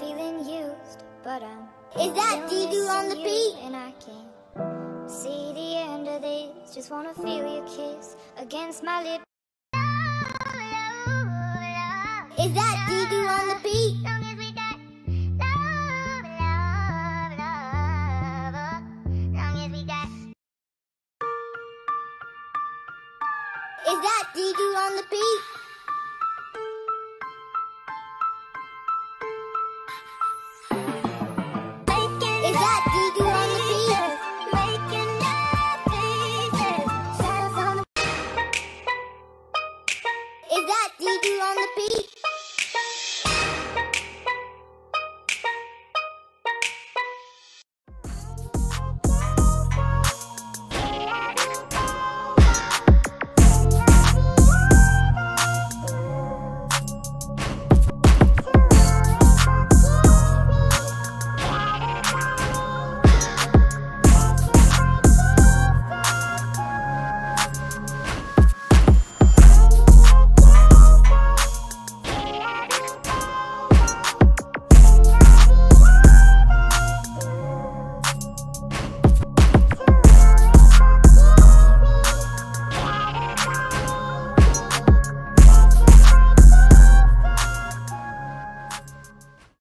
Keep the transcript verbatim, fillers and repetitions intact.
feeling used, but I'm Is that Dee-Doo on the beat? And I can't see the end of this. Just wanna feel your kiss against my lip. Is that Dee-Doo on the beat? Is that Dee-Doo on the beat?